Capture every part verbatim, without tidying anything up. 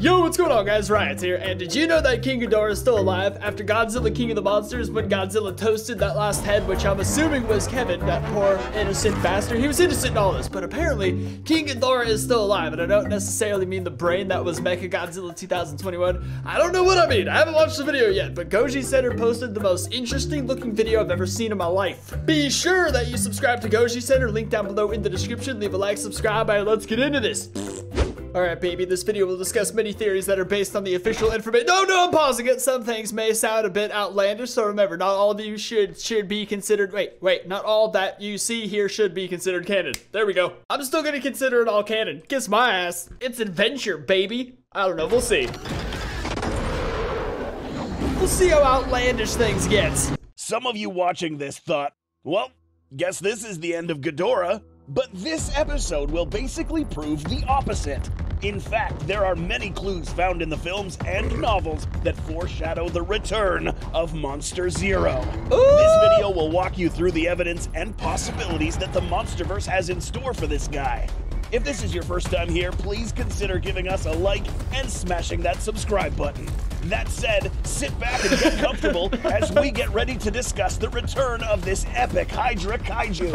Yo, what's going on guys, Riots here, and did you know that King Ghidorah is still alive after Godzilla King of the Monsters, when Godzilla toasted that last head, which I'm assuming was Kevin, that poor innocent bastard? He was innocent in all this, but apparently King Ghidorah is still alive, and I don't necessarily mean the brain that was Mecha Godzilla two thousand twenty-one. I don't know what I mean, I haven't watched the video yet, but Goji Center posted the most interesting looking video I've ever seen in my life. Be sure that you subscribe to Goji Center, link down below in the description, leave a like, subscribe, and let's get into this. Alright baby, this video will discuss many theories that are based on the official information. No, no, I'm pausing it. Some things may sound a bit outlandish, so remember, not all of you should should be considered, wait, wait, not all that you see here should be considered canon. There we go. I'm still gonna consider it all canon. Kiss my ass. It's adventure, baby. I don't know, we'll see. We'll see how outlandish things get. Some of you watching this thought, well, guess this is the end of Ghidorah. But this episode will basically prove the opposite. In fact, there are many clues found in the films and novels that foreshadow the return of Monster Zero. Ooh! This video will walk you through the evidence and possibilities that the MonsterVerse has in store for this guy. If this is your first time here, please consider giving us a like and smashing that subscribe button. That said, sit back and get comfortable as we get ready to discuss the return of this epic Hydra Kaiju.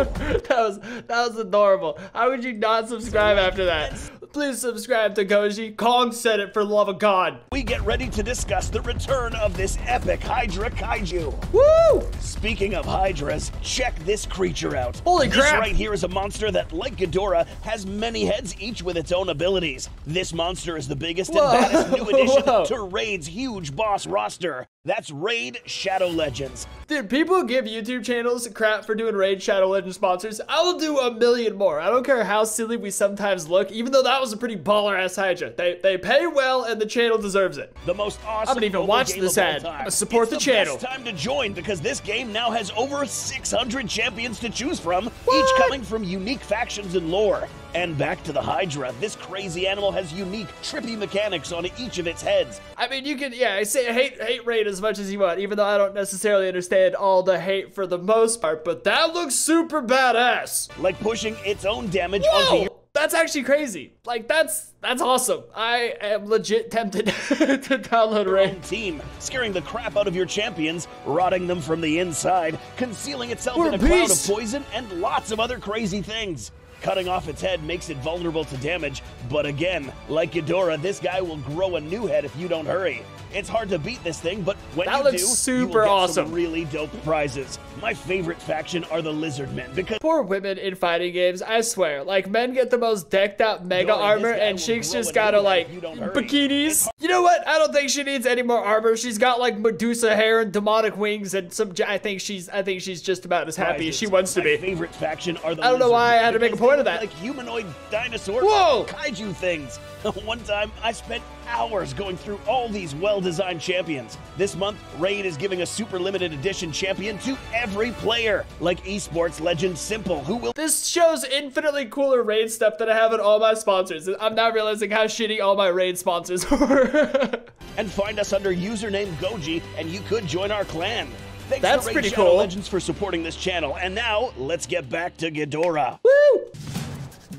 that was that was adorable. How would you not subscribe after that? Please subscribe to Goji. Kong said it, for the love of God. We get ready to discuss the return of this epic Hydra Kaiju. Woo! Speaking of Hydras, check this creature out. Holy crap! This right here is a monster that, like Ghidorah, has many heads, each with its own abilities. This monster is the biggest Whoa. and baddest new addition Whoa. to Raid's huge boss roster. That's Raid Shadow Legends. Dude, people give YouTube channels crap for doing Raid Shadow Legends sponsors. I will do a million more. I don't care how silly we sometimes look, even though that was a pretty baller-ass Hydra. They they pay well, and the channel deserves it. The most awesome. I don't even watch this ad. I support the, the channel. It's time to join because this game now has over six hundred champions to choose from, what? each coming from unique factions and lore. And back to the Hydra. This crazy animal has unique, trippy mechanics on each of its heads. I mean, you can, yeah, I say hate hate Raid as much as you want, even though I don't necessarily understand all the hate for the most part, but that looks super badass. Like pushing its own damage Whoa! onto your... That's actually crazy. Like, that's that's awesome. I am legit tempted to download Raid. Team, scaring the crap out of your champions, rotting them from the inside, concealing itself We're in a cloud of poison, and lots of other crazy things. Cutting off its head makes it vulnerable to damage, but again, like Ghidorah, this guy will grow a new head if you don't hurry. It's hard to beat this thing, but when that you looks do, super you will get awesome. some really dope prizes. My favorite faction are the lizard men because poor women in fighting games, I swear. Like, men get the most decked out mega Ghidorah, armor, and she's just gotta like bikinis. You know what? I don't think she needs any more armor. She's got like Medusa hair and demonic wings, and some. I think she's. I think she's just about as happy prizes. as she wants to My be. Favorite faction are the. I don't know why I had to make a point of that. Like humanoid dinosaur Whoa. kaiju things. One time, I spent hours going through all these well-designed champions. This month, Raid is giving a super limited edition champion to every player, like esports legend Simple, who will- This shows infinitely cooler Raid stuff than I have in all my sponsors. I'm now realizing how shitty all my Raid sponsors were. And find us under username Goji, and you could join our clan. Thanks That's to Raid pretty Shadow cool. Legends for supporting this channel. And now, let's get back to Ghidorah. Woo!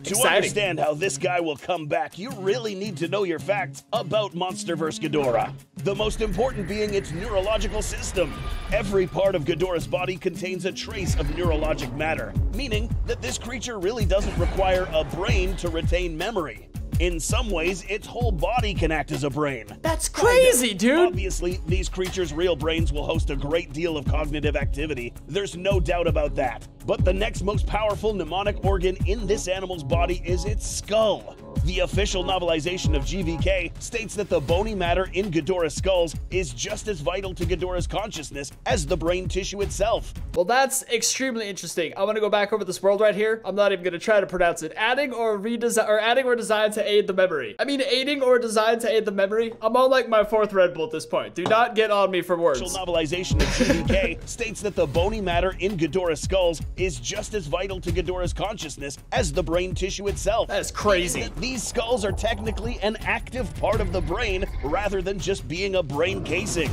To Exciting. understand how this guy will come back, you really need to know your facts about MonsterVerse Ghidorah. The most important being its neurological system. Every part of Ghidorah's body contains a trace of neurologic matter, meaning that this creature really doesn't require a brain to retain memory. In some ways, its whole body can act as a brain. That's crazy, dude! Obviously, these creatures' real brains will host a great deal of cognitive activity. There's no doubt about that. But the next most powerful mnemonic organ in this animal's body is its skull. The official novelization of G V K states that the bony matter in Ghidorah's skulls is just as vital to Ghidorah's consciousness as the brain tissue itself. Well, that's extremely interesting. I want to go back over this world right here. I'm not even going to try to pronounce it. Adding or redesign or adding or design to aid the memory. I mean, aiding or design to aid the memory. I'm on like my fourth Red Bull at this point. Do not get on me for words. The official novelization of G V K states that the bony matter in Ghidorah's skulls is just as vital to Ghidorah's consciousness as the brain tissue itself. That's crazy. These skulls are technically an active part of the brain rather than just being a brain casing.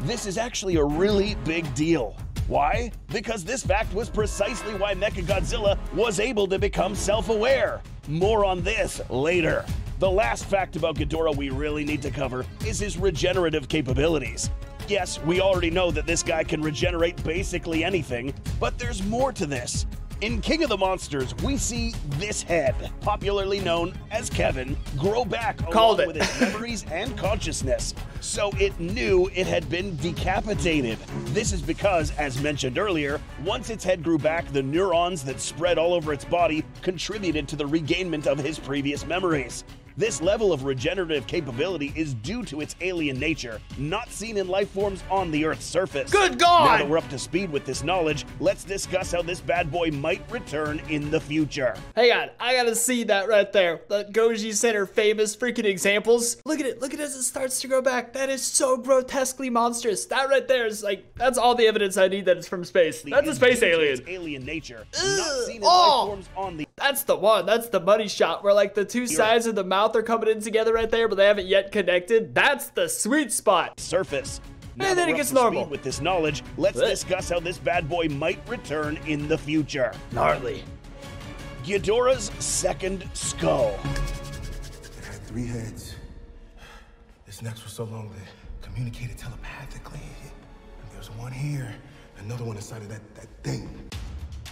This is actually a really big deal. Why? Because this fact was precisely why Mecha Godzilla was able to become self-aware. More on this later. The last fact about Ghidorah we really need to cover is his regenerative capabilities. Yes, we already know that this guy can regenerate basically anything, but there's more to this. In King of the Monsters, we see this head, popularly known as Kevin, grow back Called along it. with its memories and consciousness. So it knew it had been decapitated. This is because, as mentioned earlier, once its head grew back, the neurons that spread all over its body contributed to the regainment of his previous memories. This level of regenerative capability is due to its alien nature, not seen in life forms on the Earth's surface. Good God! Now that we're up to speed with this knowledge, let's discuss how this bad boy might return in the future. Hang on, I gotta see that right there. The Goji Center famous freaking examples. Look at it, look at it as it starts to grow back. That is so grotesquely monstrous. That right there is like, that's all the evidence I need that it's from space. That's a space alien. Alien nature, not seen in life forms on the... That's the one, that's the money shot where like the two sides of the mouth are coming in together right there, but they haven't yet connected. That's the sweet spot. Surface. Now and then it gets normal. With this knowledge, let's what? discuss how this bad boy might return in the future. Gnarly. Ghidorah's second skull. It had three heads. Its necks were so long they communicated telepathically. And there's one here, another one inside of that, that thing.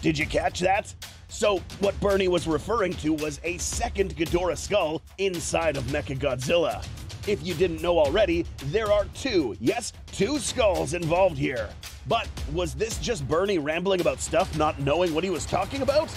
Did you catch that? So, what Bernie was referring to was a second Ghidorah skull inside of Mecha Godzilla. If you didn't know already, there are two, yes, two skulls involved here. But was this just Bernie rambling about stuff not knowing what he was talking about?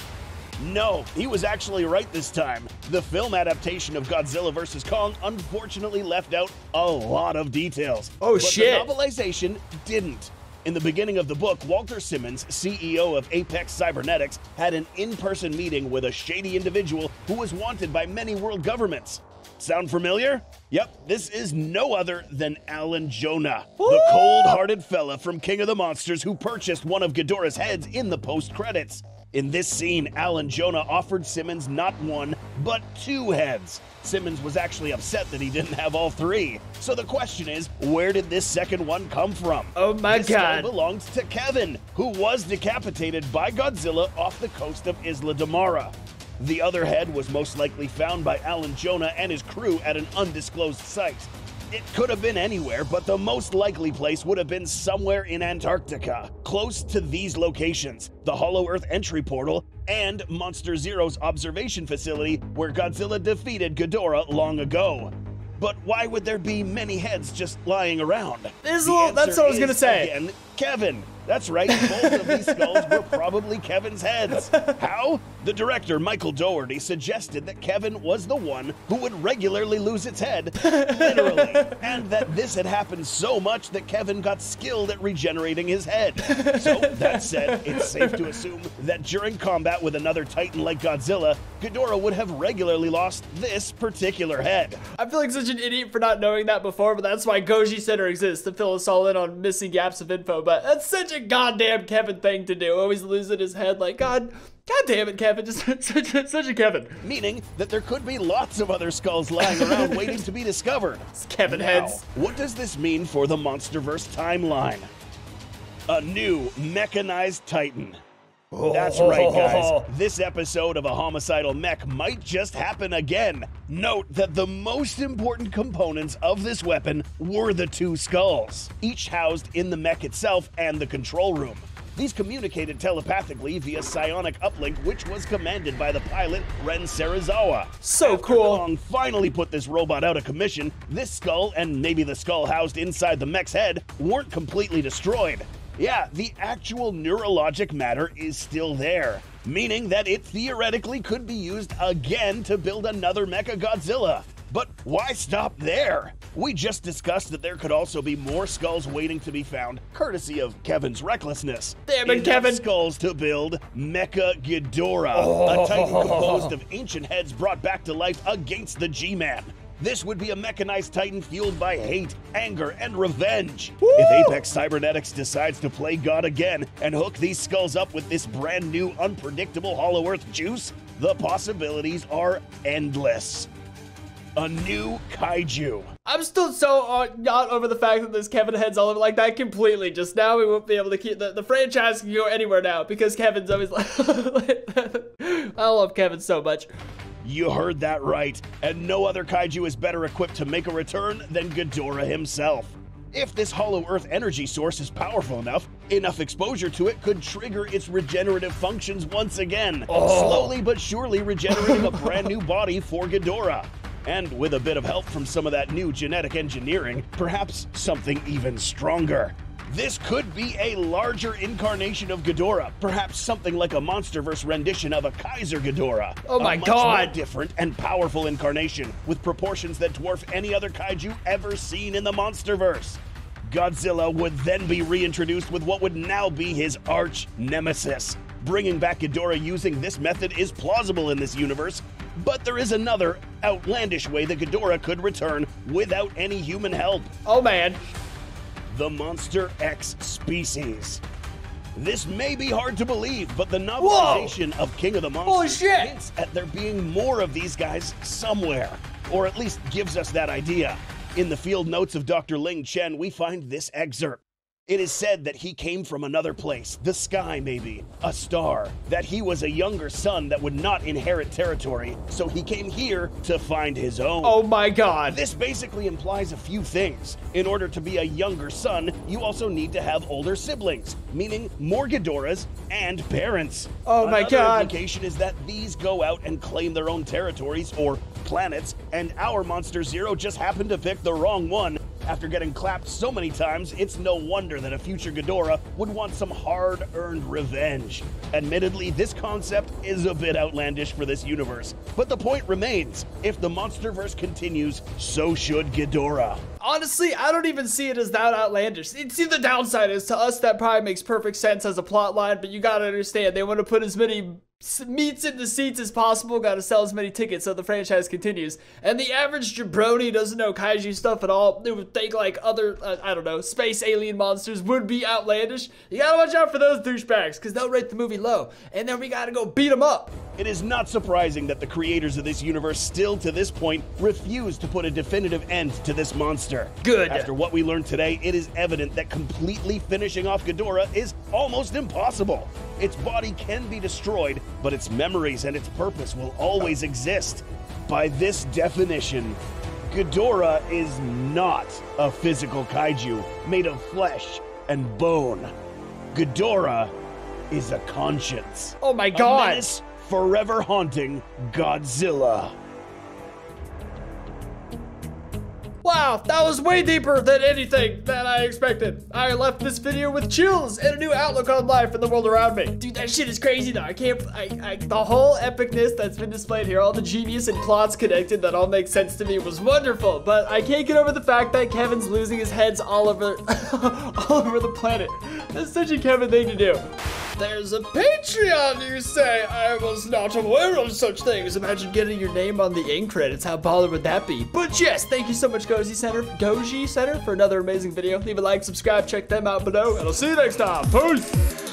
No, he was actually right this time. The film adaptation of Godzilla versus. Kong unfortunately left out a lot of details. Oh shit! But the novelization didn't. In the beginning of the book, Walter Simmons, C E O of Apex Cybernetics, had an in-person meeting with a shady individual who was wanted by many world governments. Sound familiar? Yep, this is no other than Alan Jonah, Ooh! the cold-hearted fella from King of the Monsters who purchased one of Ghidorah's heads in the post-credits. In this scene, Alan Jonah offered Simmons not one, but two heads. Simmons was actually upset that he didn't have all three. So the question is, where did this second one come from? Oh my this god. This skull belongs to Kevin, who was decapitated by Godzilla off the coast of Isla Damara. The other head was most likely found by Alan Jonah and his crew at an undisclosed site. It could have been anywhere, but the most likely place would have been somewhere in Antarctica, close to these locations, the Hollow Earth entry portal, and Monster Zero's observation facility where Godzilla defeated Ghidorah long ago. But why would there be many heads just lying around? That's what I was gonna say. Again, Kevin. That's right, both of these skulls were probably Kevin's heads. How? The director, Michael Dougherty, suggested that Kevin was the one who would regularly lose its head, literally, and that this had happened so much that Kevin got skilled at regenerating his head. So, that said, it's safe to assume that during combat with another Titan like Godzilla, Ghidorah would have regularly lost this particular head. I feel like such an idiot for not knowing that before, but that's why Goji Center exists, to fill us all in on missing gaps of info, but that's such a goddamn Kevin thing to do, always losing his head like God God damn it, Kevin, just such a, such a Kevin. Meaning that there could be lots of other skulls lying around waiting to be discovered. It's Kevin now, heads. What does this mean for the MonsterVerse timeline? A new mechanized Titan. Oh. That's right, guys. This episode of A Homicidal Mech might just happen again. Note that the most important components of this weapon were the two skulls, each housed in the mech itself and the control room. These communicated telepathically via psionic uplink, which was commanded by the pilot, Ren Serizawa. So After cool. Kong finally put this robot out of commission, this skull, and maybe the skull housed inside the mech's head, weren't completely destroyed. Yeah, the actual neurologic matter is still there, meaning that it theoretically could be used again to build another Mecha Godzilla. But why stop there? We just discussed that there could also be more skulls waiting to be found, courtesy of Kevin's recklessness. Damn it, Kevin! Skulls to build Mecha Ghidorah, oh. a Titan composed of ancient heads brought back to life against the G-Man. This would be a mechanized Titan fueled by hate, anger, and revenge. Woo! If Apex Cybernetics decides to play God again and hook these skulls up with this brand new, unpredictable Hollow Earth juice, the possibilities are endless. A new kaiju. I'm still so uh, not over the fact that there's Kevin heads all over like that completely. Just now we won't be able to keep, the, the franchise can go anywhere now because Kevin's always like, I love Kevin so much. You heard that right, and no other kaiju is better equipped to make a return than Ghidorah himself. If this Hollow Earth energy source is powerful enough, enough exposure to it could trigger its regenerative functions once again, oh. slowly but surely regenerating a brand new body for Ghidorah. And with a bit of help from some of that new genetic engineering, perhaps something even stronger. This could be a larger incarnation of Ghidorah, perhaps something like a MonsterVerse rendition of a Kaiser Ghidorah. Oh my god! A much more different and powerful incarnation, with proportions that dwarf any other kaiju ever seen in the MonsterVerse. Godzilla would then be reintroduced with what would now be his arch-nemesis. Bringing back Ghidorah using this method is plausible in this universe, but there is another outlandish way that Ghidorah could return without any human help. Oh man! The Monster X species. This may be hard to believe, but the novelization Whoa. of King of the Monsters hints at there being more of these guys somewhere, or at least gives us that idea. In the field notes of Doctor Ling Chen, we find this excerpt. It is said that he came from another place, the sky maybe, a star, that he was a younger son that would not inherit territory, so he came here to find his own. Oh my god. This basically implies a few things. In order to be a younger son, you also need to have older siblings, meaning more Ghidorahs and parents. Oh my god. Another implication is that these go out and claim their own territories or planets, and our Monster Zero just happened to pick the wrong one. After getting clapped so many times, it's no wonder that a future Ghidorah would want some hard-earned revenge. Admittedly, this concept is a bit outlandish for this universe, but the point remains, if the MonsterVerse continues, so should Ghidorah. Honestly, I don't even see it as that outlandish. See, the downside is, to us, that probably makes perfect sense as a plot line, but you gotta understand, they want to put as many meats in the seats as possible, gotta sell as many tickets so the franchise continues. And the average jabroni doesn't know kaiju stuff at all. They would think like other, uh, I don't know, space alien monsters would be outlandish. You gotta watch out for those douchebags, because they'll rate the movie low, and then we gotta go beat them up. It is not surprising that the creators of this universe still to this point refuse to put a definitive end to this monster. Good. After what we learned today, it is evident that completely finishing off Ghidorah is almost impossible. Its body can be destroyed, but its memories and its purpose will always exist. By this definition, Ghidorah is not a physical kaiju made of flesh and bone. Ghidorah is a conscience. Oh my god! A menace forever haunting Godzilla. Wow, that was way deeper than anything that I expected. I left this video with chills and a new outlook on life and the world around me. Dude, that shit is crazy though. I can't, I, I, the whole epicness that's been displayed here, all the genius and plots connected that all make sense to me was wonderful, but I can't get over the fact that Kevin's losing his heads all over, all over the planet. That's such a Kevin thing to do. There's a Patreon, you say? I was not aware of such things. Imagine getting your name on the end credits. How baller would that be? But yes, thank you so much, Goji Center, Goji Center, for another amazing video. Leave a like, subscribe, check them out below, and I'll see you next time. Peace!